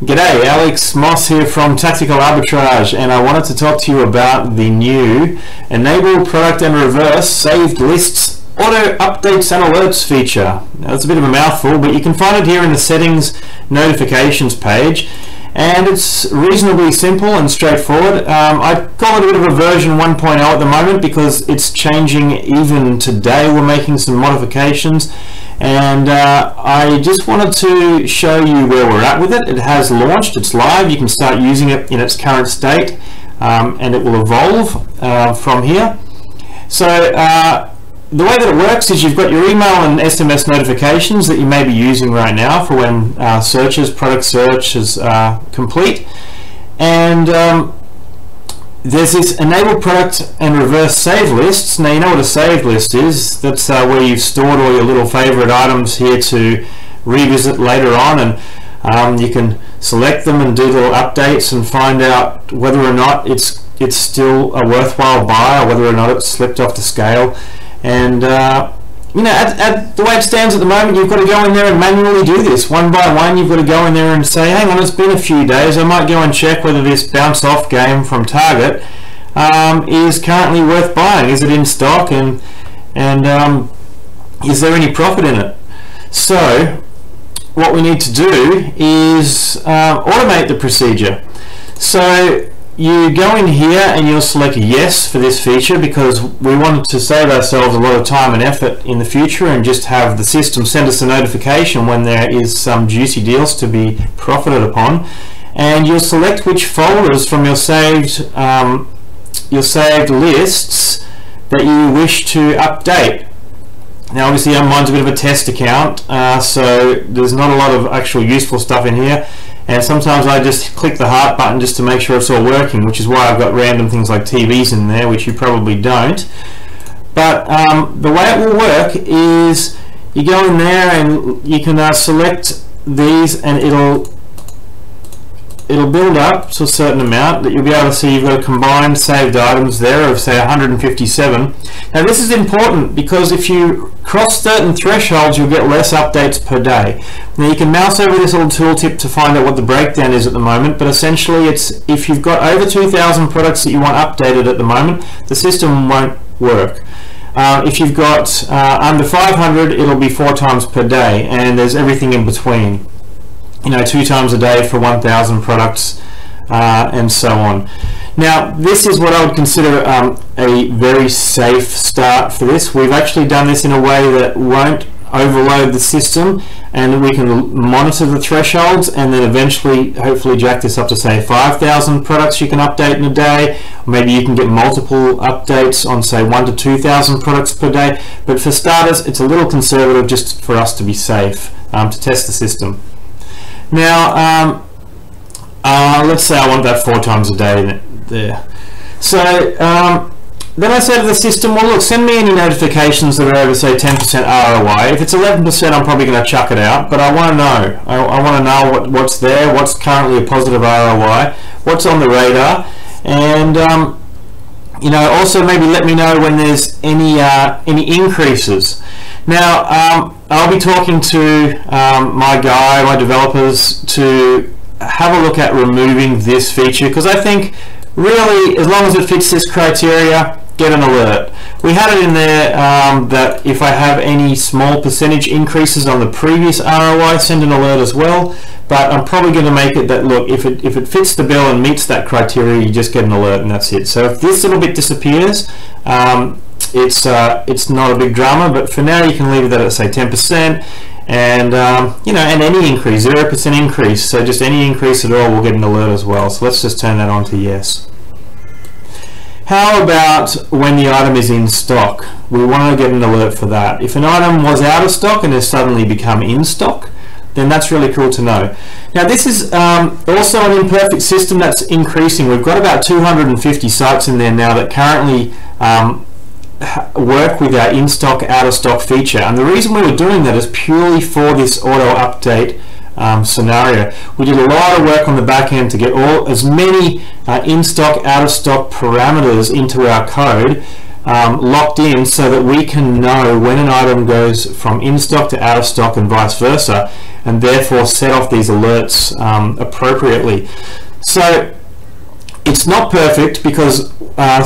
G'day, Alex Moss here from Tactical Arbitrage, and I wanted to talk to you about the new Enable Product and Reverse Saved Lists Auto-Updates and Alerts feature. Now, that's a bit of a mouthful, but you can find it here in the Settings Notifications page, and it's reasonably simple and straightforward. I call it a bit of a version 1.0 at the moment because it's changing even today. We're making some modifications. And I just wanted to show you where we're at with it. It has launched, it's live, you can start using it in its current state, and it will evolve from here. So the way that it works is you've got your email and SMS notifications that you may be using right now for when product search is complete. And there's this Enable Product and Reverse Save Lists. Now, you know what a save list is. That's where you've stored all your little favorite items here to revisit later on, and you can select them and do little updates and find out whether or not it's still a worthwhile buy or whether or not it's slipped off the scale. And you know, at the way it stands at the moment, you've got to go in there and manually do this one by one. You've got to go in there and say, hang on, it's been a few days, I might go and check whether this bounce off game from Target is currently worth buying. Is it in stock, and is there any profit in it? So what we need to do is automate the procedure. So you go in here and you'll select yes for this feature, because we wanted to save ourselves a lot of time and effort in the future and just have the system send us a notification when there is some juicy deals to be profited upon. And you'll select which folders from your saved lists that you wish to update. Now, obviously mine's a bit of a test account, so there's not a lot of actual useful stuff in here. And sometimes I just click the heart button just to make sure it's all working, which is why I've got random things like TVs in there, which you probably don't. But the way it will work is you go in there and you can select these, and it'll build up to a certain amount that you'll be able to see. You've got a combined saved items there of, say, 157. Now, this is important because if you cross certain thresholds, you'll get less updates per day. Now, you can mouse over this little tooltip to find out what the breakdown is at the moment, but essentially it's if you've got over 2,000 products that you want updated at the moment, the system won't work. If you've got under 500, it'll be 4 times per day, and there's everything in between. You know, 2 times a day for 1,000 products and so on. Now, this is what I would consider a very safe start for this. We've actually done this in a way that won't overload the system, and we can monitor the thresholds and then eventually hopefully jack this up to, say, 5,000 products you can update in a day. Maybe you can get multiple updates on, say, 1,000 to 2,000 products per day. But for starters, it's a little conservative just for us to be safe, to test the system. Now, let's say I want that 4 times a day there. So then I say to the system, well, look, send me any notifications that are over, say, 10% ROI. If it's 11%, I'm probably going to chuck it out, but I want to know. I want to know what's there, what's currently a positive ROI, what's on the radar, and you know, also maybe let me know when there's any increases. Now, I'll be talking to my developers to have a look at removing this feature, because I think really, as long as it fits this criteria, get an alert. We had it in there that if I have any small percentage increases on the previous ROI, send an alert as well, but I'm probably going to make it that, look, if it fits the bill and meets that criteria, you just get an alert and that's it. So if this little bit disappears, it's not a big drama, but for now you can leave it at, say, 10%, and you know, and any increase, 0% increase, so just any increase at all will get an alert as well. So let's just turn that on to yes. How about when the item is in stock? We want to get an alert for that. If an item was out of stock and has suddenly become in stock, then that's really cool to know. Now, this is also an imperfect system that's increasing. We've got about 250 sites in there now that currently work with our in-stock, out-of-stock feature, and the reason we were doing that is purely for this auto-update scenario. We did a lot of work on the back end to get as many in-stock, out-of-stock parameters into our code locked in, so that we can know when an item goes from in-stock to out-of-stock and vice versa, and therefore set off these alerts appropriately. So it's not perfect because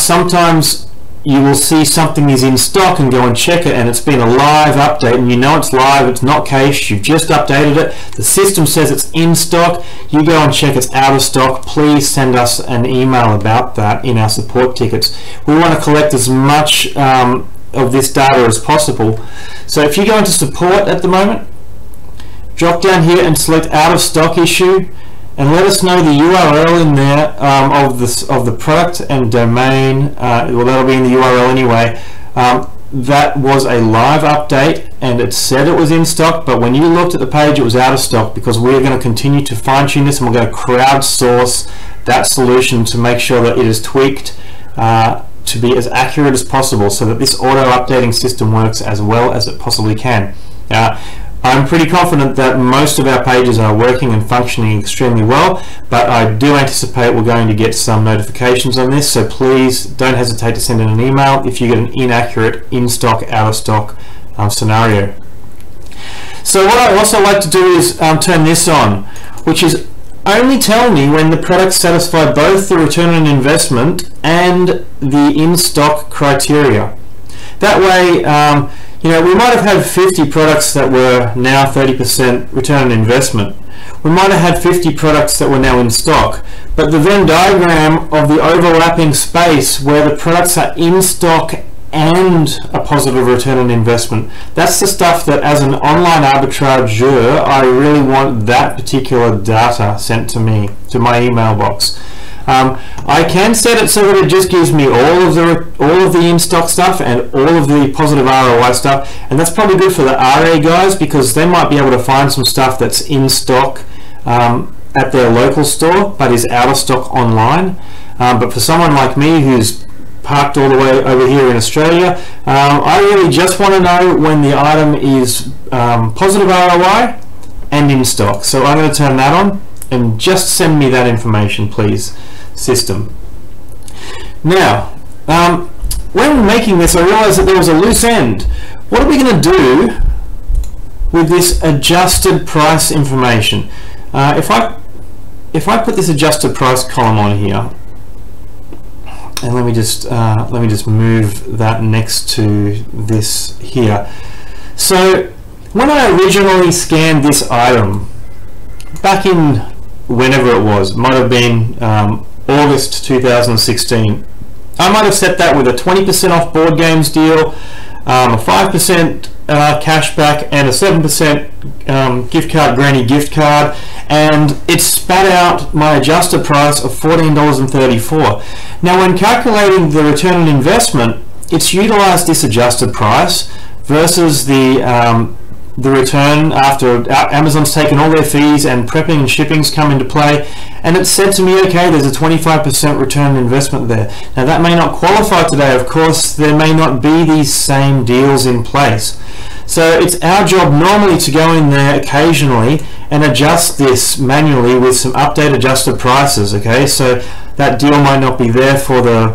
sometimes you will see something is in stock and go and check it, and it's been a live update, and you know it's live, it's not cached, you've just updated it, the system says it's in stock, you go and check it's out of stock. Please send us an email about that in our support tickets. We want to collect as much of this data as possible. So if you go into support at the moment, drop down here and select out of stock issue, and let us know the URL in there of the product and domain, well, that'll be in the URL anyway. That was a live update and it said it was in stock, but when you looked at the page it was out of stock, because we're going to continue to fine tune this and we're going to crowdsource that solution to make sure that it is tweaked to be as accurate as possible so that this auto-updating system works as well as it possibly can. I'm pretty confident that most of our pages are working and functioning extremely well, but I do anticipate we're going to get some notifications on this, so please don't hesitate to send in an email if you get an inaccurate in-stock, out-of-stock scenario. So what I also like to do is turn this on, which is only tell me when the products satisfy both the return on investment and the in-stock criteria. That way, you know, we might have had 50 products that were now 30% return on investment. We might have had 50 products that were now in stock, but the Venn diagram of the overlapping space where the products are in stock and a positive return on investment, that's the stuff that as an online arbitrageur, I really want that particular data sent to me, to my email box. I can set it so that it just gives me all of the in-stock stuff and all of the positive ROI stuff, and that's probably good for the RA guys because they might be able to find some stuff that's in stock at their local store but is out of stock online. But for someone like me who's parked all the way over here in Australia, I really just want to know when the item is positive ROI and in stock. So I'm going to turn that on, and just send me that information, please, system. Now, when making this, I realized that there was a loose end. What are we going to do with this adjusted price information? If I put this adjusted price column on here, and let me just move that next to this here. So when I originally scanned this item back in whenever it was, might have been August 2016. I might have set that with a 20% off board games deal, a 5% cash back, and a 7% gift card, granny gift card, and it spat out my adjusted price of $14.34. Now when calculating the return on investment, it's utilized this adjusted price versus the return after Amazon's taken all their fees and prepping and shipping's come into play, and it said to me, okay, there's a 25% return on investment there. Now that may not qualify today, of course, there may not be these same deals in place. So it's our job normally to go in there occasionally and adjust this manually with some update adjusted prices, okay? So that deal might not be there for the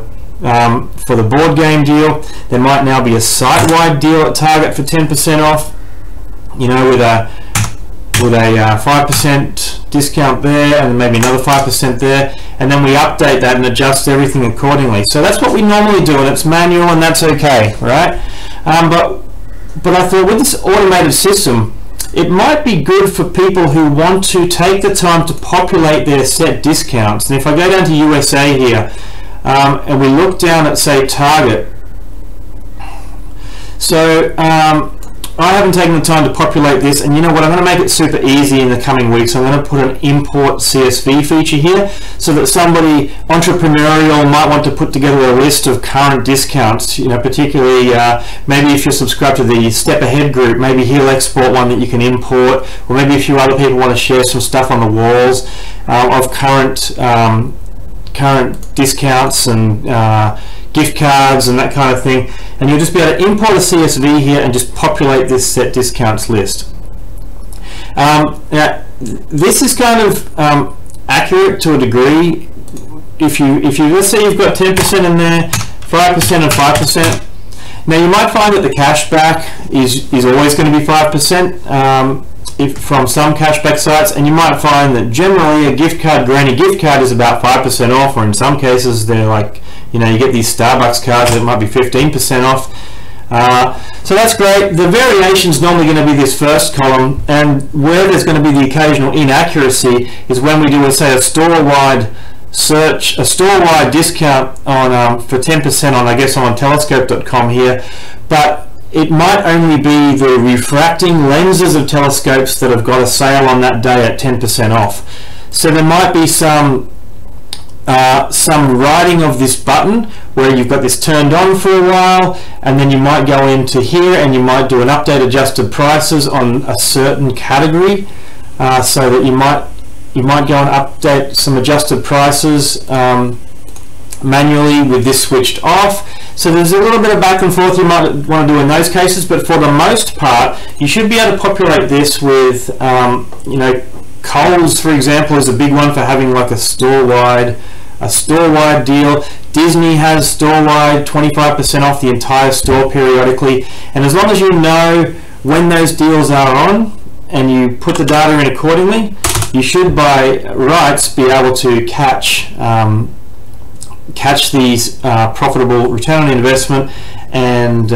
board game deal. There might now be a site-wide deal at Target for 10% off, you know, with a 5% discount there and maybe another 5% there, and then we update that and adjust everything accordingly. So that's what we normally do, and it's manual, and that's okay, right? But I thought with this automated system, it might be good for people who want to take the time to populate their set discounts. And if I go down to USA here, and we look down at, say, Target, so I haven't taken the time to populate this, and you know what, I'm going to make it super easy in the coming weeks. I'm going to put an import CSV feature here so that somebody entrepreneurial might want to put together a list of current discounts, you know, particularly maybe if you're subscribed to the Step Ahead group, maybe he'll export one that you can import, or maybe a few other people want to share some stuff on the walls of current discounts and gift cards and that kind of thing, and you'll just be able to import a CSV here and just populate this set discounts list. Now, this is kind of accurate to a degree. If you let's say you've got 10% in there, 5% and 5%. Now you might find that the cashback is always going to be 5%. from some cashback sites, and you might find that generally a gift card, granny gift card, is about 5% off, or in some cases they're like, you know, you get these Starbucks cards that might be 15% off. So that's great. The variation is normally going to be this first column, and where there's going to be the occasional inaccuracy is when we do, say, a store-wide search, a store-wide discount on for 10% on, I guess, on telescope.com here, but it might only be the refracting lenses of telescopes that have got a sale on that day at 10% off. So there might be some writing of this button where you've got this turned on for a while, and then you might go into here and you might do an update adjusted prices on a certain category, so that you might go and update some adjusted prices manually with this switched off. So there's a little bit of back and forth you might want to do in those cases, but for the most part you should be able to populate this with you know, Coles, for example, is a big one for having like a store-wide deal. Disney has store-wide 25% off the entire store periodically, and as long as you know when those deals are on and you put the data in accordingly, you should by rights be able to catch these profitable return on investment and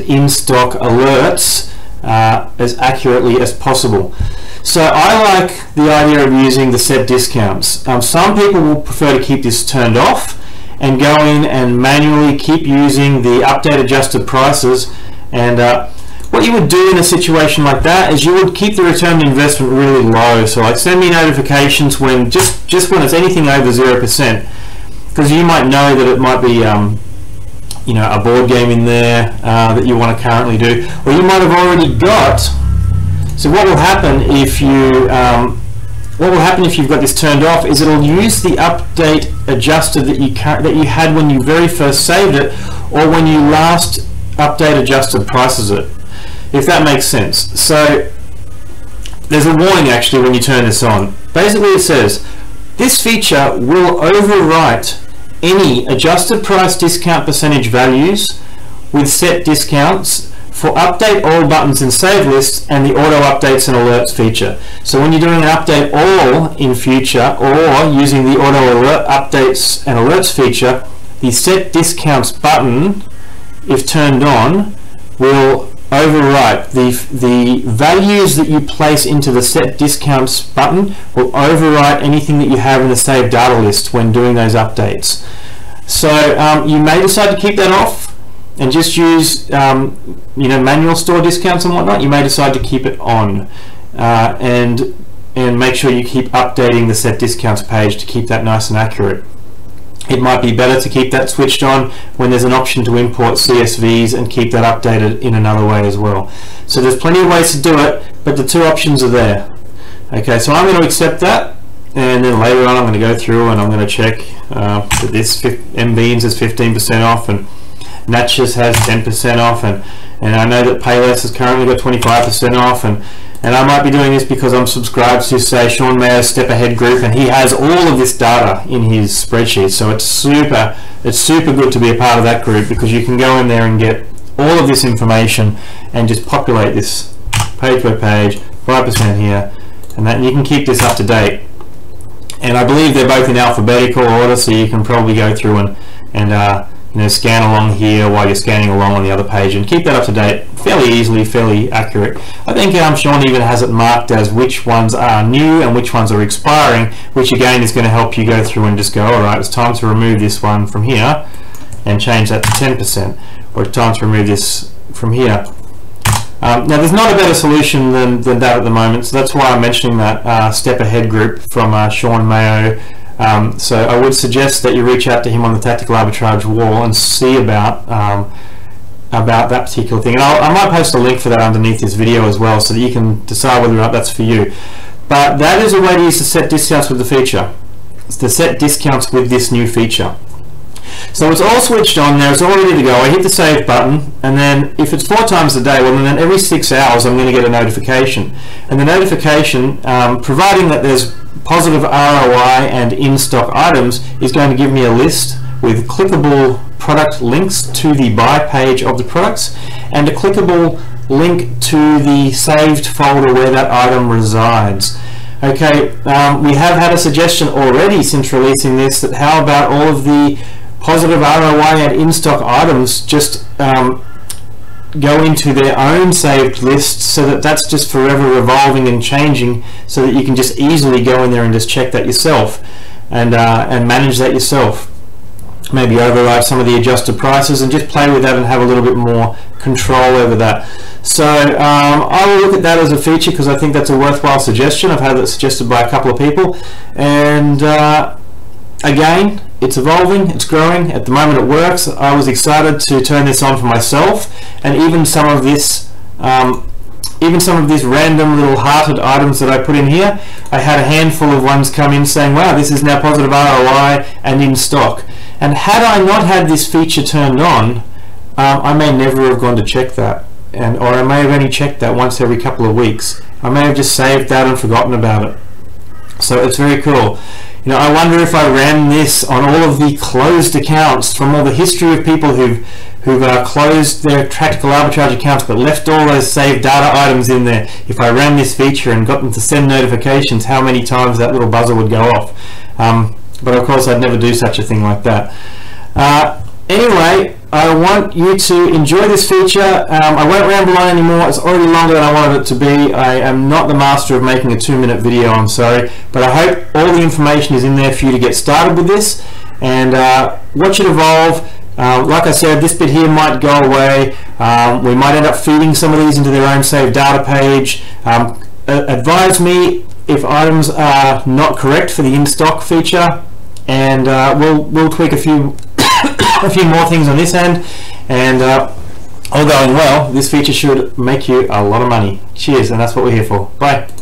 in-stock alerts as accurately as possible. So I like the idea of using the set discounts. Some people will prefer to keep this turned off and go in and manually keep using the update adjusted prices, and what you would do in a situation like that is you would keep the return on investment really low. So like send me notifications when just when it's anything over 0%, because you might know that it might be you know, a board game in there that you want to currently do, or you might have already got. So what will happen if you you've got this turned off is it'll use the update adjuster that you had when you very first saved it, or when you last update adjusted prices it, if that makes sense. So there's a warning actually when you turn this on. Basically it says, this feature will overwrite any adjusted price discount percentage values with set discounts for update all buttons and save lists and the auto updates and alerts feature. So when you're doing an update all in future, or using the auto alert updates and alerts feature, the set discounts button, if turned on, will overwrite the values that you place into the set discounts button, will overwrite anything that you have in the saved data list when doing those updates. So you may decide to keep that off and just use you know, manual store discounts and whatnot. You may decide to keep it on and make sure you keep updating the set discounts page to keep that nice and accurate. It might be better to keep that switched on when there's an option to import CSVs and keep that updated in another way as well. So there's plenty of ways to do it, but the two options are there. Okay, so I'm going to accept that, and then later on I'm going to go through and I'm going to check that this MBeans is 15% off, and Natchez has 10% off, and I know that Payless has currently got 25% off, and I might be doing this because I'm subscribed to, say, Sean Mayer's Step Ahead group, and he has all of this data in his spreadsheet. So it's super good to be a part of that group, because you can go in there and get all of this information and just populate this page by page, 5% here, and that, and you can keep this up to date. And I believe they're both in alphabetical order, so you can probably go through and you know, scan along here while you're scanning along on the other page and keep that up to date fairly easily, fairly accurate. I think Sean even has it marked as which ones are new and which ones are expiring, which again is going to help you go through and just go, all right, it's time to remove this one from here and change that to 10%, or it's time to remove this from here. Now there's not a better solution than that at the moment, so that's why I'm mentioning that Step Ahead group from Sean Mayo. So I would suggest that you reach out to him on the Tactical Arbitrage wall and see about that particular thing. And I might post a link for that underneath this video as well, so that you can decide whether or not that's for you. But that is a way to use the set discounts with the feature. It's the set discounts with this new feature. So it's all switched on there, it's all ready to go. I hit the save button, and then if it's 4 times a day, well then every 6 hours I'm going to get a notification. And the notification, providing that there's positive ROI and in-stock items, is going to give me a list with clickable product links to the buy page of the products and a clickable link to the saved folder where that item resides. Okay, we have had a suggestion already since releasing this that how about all of the positive ROI and in-stock items just go into their own saved list, so that that's just forever revolving and changing, so that you can just easily go in there and just check that yourself and manage that yourself. Maybe override some of the adjusted prices and just play with that and have a little bit more control over that. So I will look at that as a feature, because I think that's a worthwhile suggestion. I've had that suggested by a couple of people, and again, it's evolving, it's growing. At the moment it works. I was excited to turn this on for myself, and even some of these random little hearted items that I put in here, I had a handful of ones come in saying, wow, this is now positive ROI and in stock. And had I not had this feature turned on, I may never have gone to check that, or I may have only checked that once every couple of weeks. I may have just saved that and forgotten about it. So it's very cool. You know, I wonder if I ran this on all of the closed accounts from all the history of people who've closed their Tactical Arbitrage accounts but left all those saved data items in there. If I ran this feature and got them to send notifications, how many times that little buzzer would go off. But of course I'd never do such a thing like that. Anyway, I want you to enjoy this feature. I won't ramble on anymore. It's already longer than I wanted it to be. I am not the master of making a 2-minute video, I'm sorry, but I hope all the information is in there for you to get started with this and watch it evolve. Like I said, this bit here might go away. We might end up feeding some of these into their own saved data page. Advise me if items are not correct for the in-stock feature, and we'll tweak a few more things on this end, and all going well, this feature should make you a lot of money. Cheers, and that's what we're here for. Bye.